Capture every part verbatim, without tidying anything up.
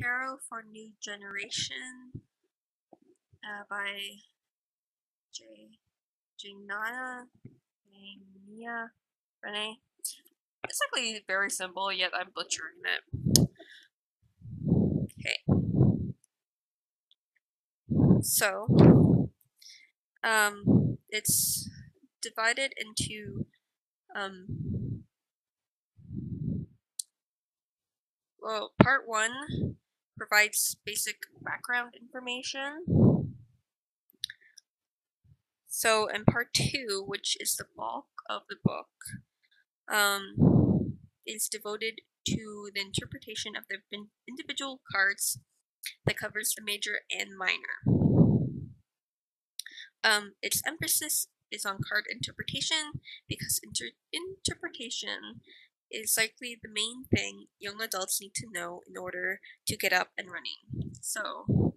Tarot for New Generation uh, by J. Nana Yeah Rene. Basically very simple, yet I'm butchering it. Okay. So, um, it's divided into, um, well, part one provides basic background information. So, and part two, which is the bulk of the book, um, is devoted to the interpretation of the individual cards that covers the major and minor. Um, its emphasis is on card interpretation because inter interpretation is likely the main thing young adults need to know in order to get up and running. So,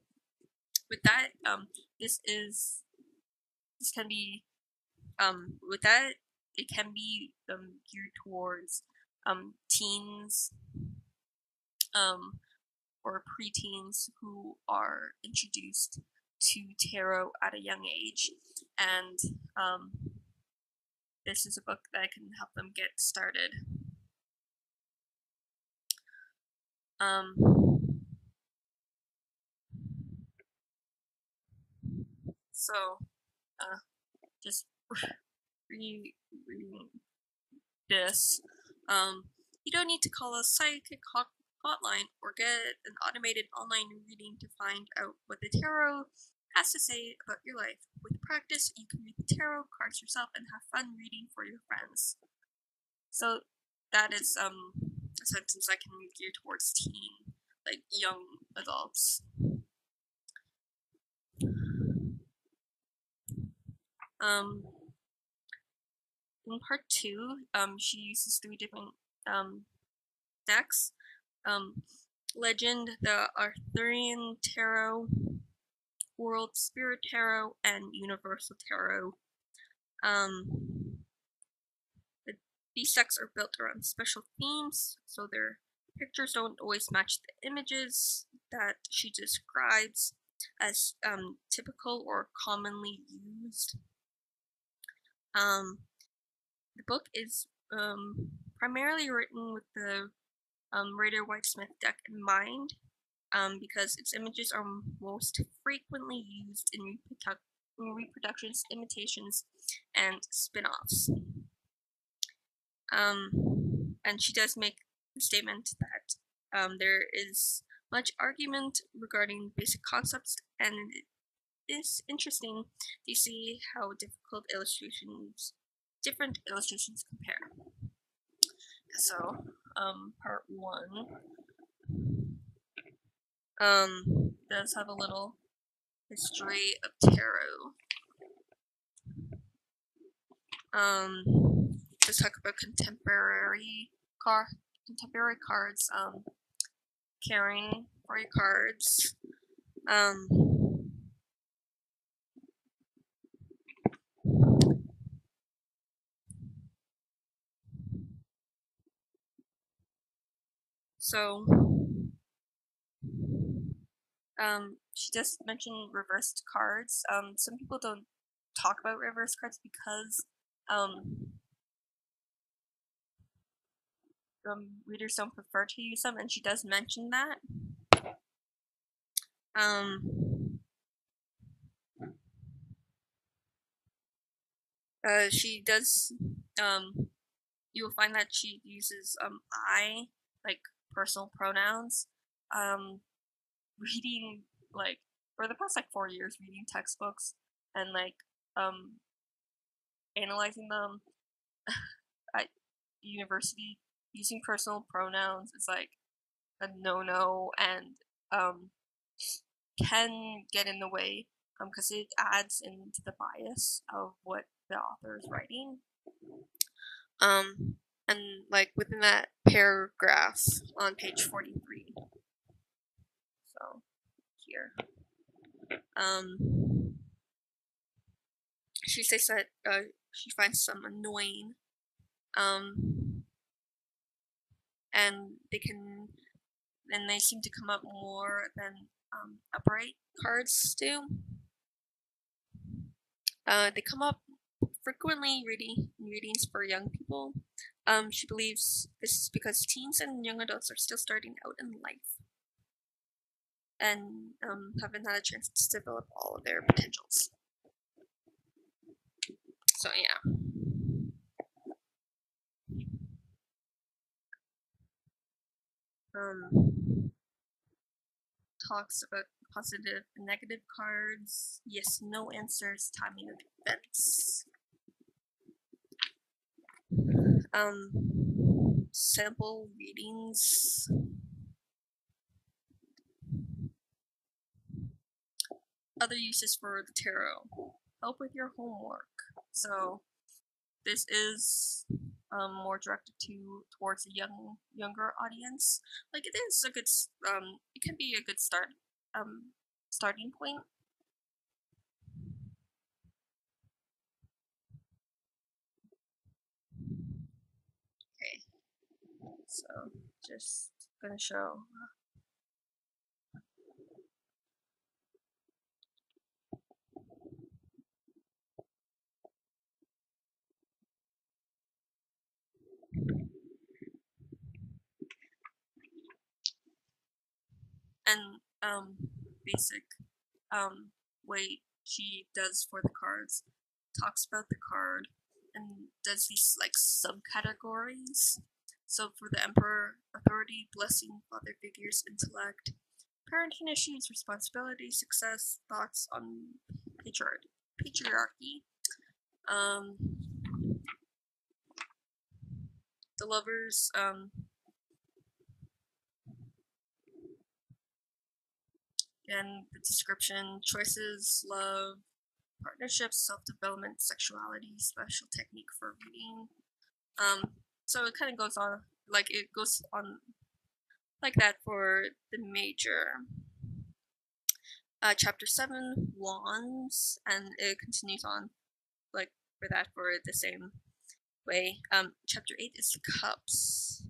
with that, um, this is this can be um with that it can be um geared towards um teens um or preteens who are introduced to tarot at a young age, and um this is a book that can help them get started. Um so uh just reading this. Um, you don't need to call a psychic hotline or get an automated online reading to find out what the tarot has to say about your life. With practice, you can read the tarot cards yourself and have fun reading for your friends. So that is um, a sentence I can gear towards teen, like young adults. Um, in part two, um, she uses three different um, decks. Um, Legend, the Arthurian Tarot, World Spirit Tarot, and Universal Tarot. Um, the, these decks are built around special themes, so their pictures don't always match the images that she describes as um, typical or commonly used. Um, the book is um, primarily written with the um, Rider-Waite-Smith deck in mind, um, because its images are most frequently used in, reprodu in reproductions, imitations, and spin-offs. Um, and she does make the statement that um, there is much argument regarding basic concepts, and it's interesting to see how difficult illustrations, different illustrations compare. So, um, part one, um, does have a little history of tarot. Um, just talk about contemporary car, contemporary cards. Um, caring for your cards. Um. So, um, she just mentioned reversed cards. Um, some people don't talk about reversed cards because, um, um, readers don't prefer to use them, and she does mention that. Um, uh, she does, um, you will find that she uses, um, I, like, personal pronouns. Um, reading, like, for the past, like, four years, reading textbooks and, like, um, analyzing them at university, using personal pronouns is, like, a no-no, and, um, can get in the way, um, because it adds into the bias of what the author is writing. Um, and, like, within that paragraph on page forty-three. So, here. Um, she says that, uh, she finds some annoying, um, and they can and they seem to come up more than um, upright cards do. Uh, they come up frequently reading readings for young people. Um, she believes this is because teens and young adults are still starting out in life and um, haven't had a chance to develop all of their potentials. So yeah. Um, talks about positive and negative cards, yes, no answers, timing of events. Um, sample readings. Other uses for the tarot. Help with your homework. So this is Um, more directed to towards a young younger audience. Like it is a good um it can be a good start um starting point. Okay, so just gonna show and um basic um way she does for the cards, talks about the card and does these like subcategories. So for the Emperor, authority, blessing, father figures, intellect, parenting issues, responsibility, success, thoughts on patriarchy, patriarchy. Um the Lovers, um and the description, choices, love, partnerships, self-development, sexuality, special technique for reading. Um, so it kind of goes on, like it goes on like that for the major. Uh, chapter seven, Wands, and it continues on like for that for the same way. Um, chapter eight is Cups.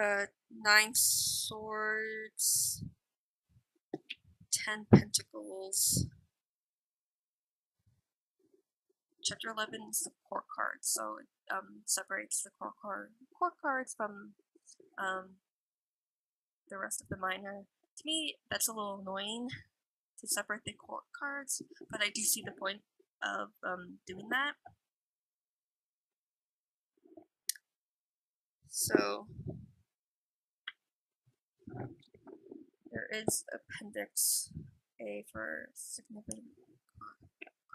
Uh, nine swords, ten pentacles. Chapter eleven is the core card, so it um separates the core card core cards from um the rest of the minor. To me, that's a little annoying to separate the core cards, but I do see the point of um doing that. So there is Appendix A for significant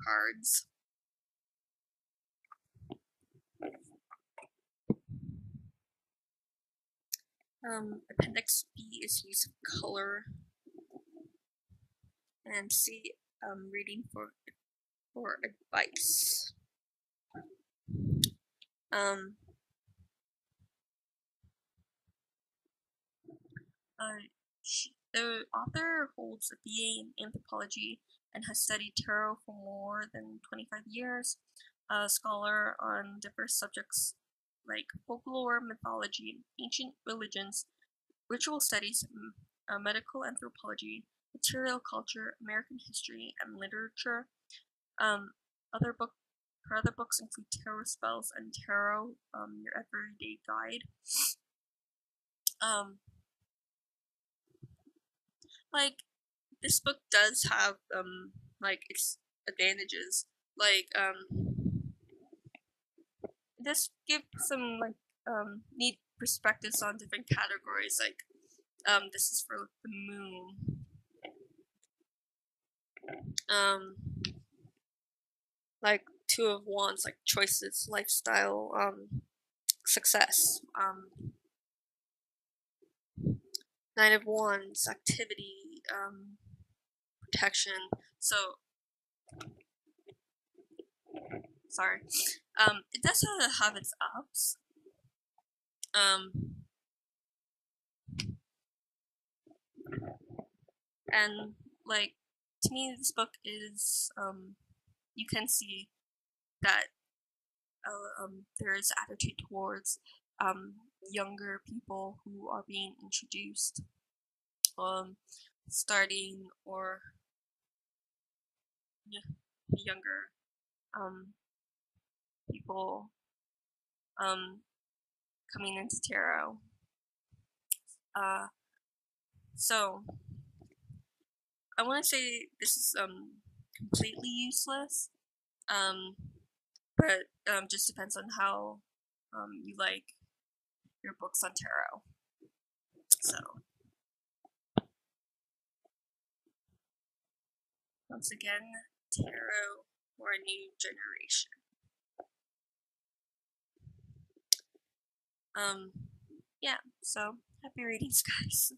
cards. Um, Appendix B is use of color, and C, um, reading for for advice. Um. Uh, she, the author holds a B A in anthropology and has studied tarot for more than twenty-five years, a scholar on diverse subjects like folklore, mythology, ancient religions, ritual studies, uh, medical anthropology, material culture, American history, and literature. Um, other book, her other books include Tarot Spells and Tarot, um, Your Everyday Guide. Um, Like, this book does have, um, like, its advantages. Like, um, this gives some, like, um, neat perspectives on different categories. Like, um, this is for the moon. Um, like, Two of Wands, like, choices, lifestyle, um, success, um, Nine of Wands, activity, um, protection. So, sorry. Um, it does have its ups. Um, and, like, to me, this book is, um, you can see that, uh, um, there is attitude towards um, younger people who are being introduced, um, starting or yeah, younger um, people um, coming into tarot. Uh, so I want to say this is um completely useless, um, but um, just depends on how um you like your books on tarot. So once again, tarot for a new generation. Um, yeah. So happy readings, guys.